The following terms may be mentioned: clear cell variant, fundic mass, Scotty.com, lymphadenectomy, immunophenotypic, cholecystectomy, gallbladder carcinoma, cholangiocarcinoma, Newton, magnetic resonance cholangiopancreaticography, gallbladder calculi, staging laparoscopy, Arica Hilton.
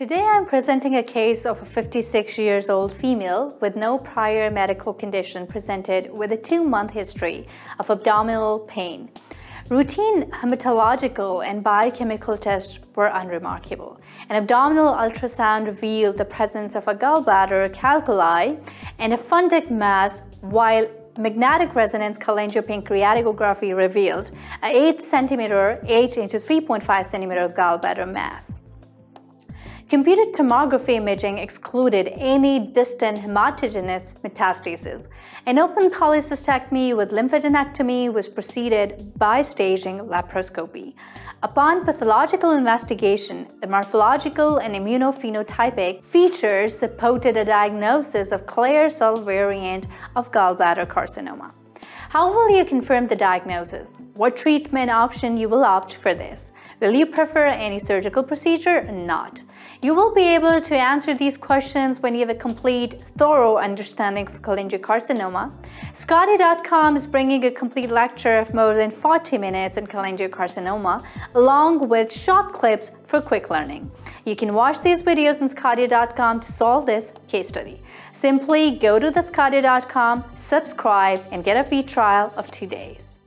Today I'm presenting a case of a 56-year-old female with no prior medical condition presented with a 2-month history of abdominal pain. Routine hematological and biochemical tests were unremarkable. An abdominal ultrasound revealed the presence of a gallbladder calculi and a fundic mass, while magnetic resonance cholangiopancreaticography revealed an 8 into 3.5 centimeter gallbladder mass. Computed tomography imaging excluded any distant hematogenous metastases. An open cholecystectomy with lymphadenectomy was preceded by staging laparoscopy. Upon pathological investigation, the morphological and immunophenotypic features supported a diagnosis of clear cell variant of gallbladder carcinoma. How will you confirm the diagnosis? What treatment option you will opt for this? Will you prefer any surgical procedure or not? You will be able to answer these questions when you have a complete, thorough understanding of cholangiocarcinoma. Scotty.com is bringing a complete lecture of more than 40 minutes on cholangiocarcinoma, along with short clips for quick learning. You can watch these videos on Scotty.com to solve this case study. Simply go to the Scotty.com, subscribe, and get a free trial of 2 days.